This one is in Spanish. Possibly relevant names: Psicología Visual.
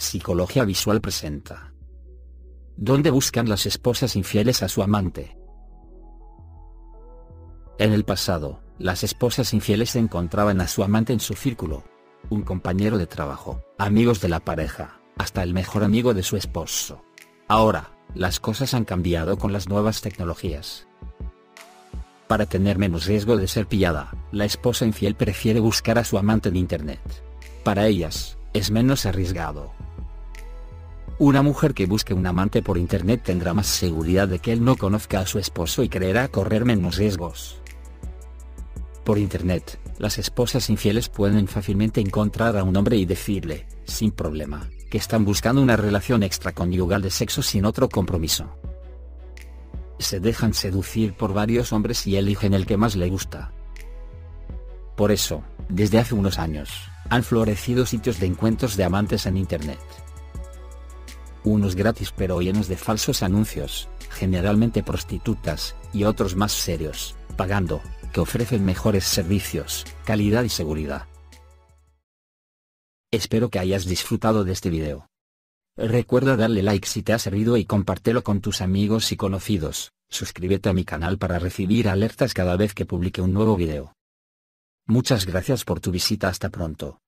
Psicología Visual presenta: ¿dónde buscan las esposas infieles a su amante? En el pasado, las esposas infieles encontraban a su amante en su círculo, un compañero de trabajo, amigos de la pareja, hasta el mejor amigo de su esposo. Ahora, las cosas han cambiado con las nuevas tecnologías. Para tener menos riesgo de ser pillada, la esposa infiel prefiere buscar a su amante en internet. Para ellas, es menos arriesgado. Una mujer que busque un amante por internet tendrá más seguridad de que él no conozca a su esposo y creerá correr menos riesgos. Por internet, las esposas infieles pueden fácilmente encontrar a un hombre y decirle, sin problema, que están buscando una relación extraconyugal de sexo sin otro compromiso. Se dejan seducir por varios hombres y eligen el que más le gusta. Por eso, desde hace unos años, han florecido sitios de encuentros de amantes en internet. Unos gratis pero llenos de falsos anuncios, generalmente prostitutas, y otros más serios, pagando, que ofrecen mejores servicios, calidad y seguridad. Espero que hayas disfrutado de este video. Recuerda darle like si te ha servido y compártelo con tus amigos y conocidos. Suscríbete a mi canal para recibir alertas cada vez que publique un nuevo video. Muchas gracias por tu visita. Hasta pronto.